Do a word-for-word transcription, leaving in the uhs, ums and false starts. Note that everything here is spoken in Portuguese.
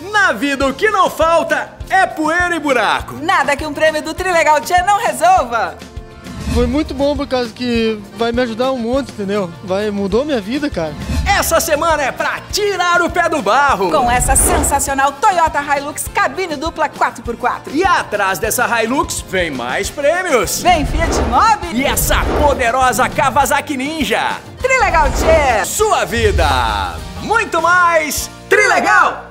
Na vida o que não falta é poeira e buraco. Nada que um prêmio do Trilegal Tchê não resolva. Foi muito bom por causa que vai me ajudar um monte, entendeu? Vai, mudou minha vida, cara. Essa semana é pra tirar o pé do barro. Com essa sensacional Toyota Hilux cabine dupla quatro por quatro. E atrás dessa Hilux vem mais prêmios. Vem Fiat Mobi. E essa poderosa Kawasaki Ninja. Trilegal Tchê. Sua vida. Muito mais Trilegal.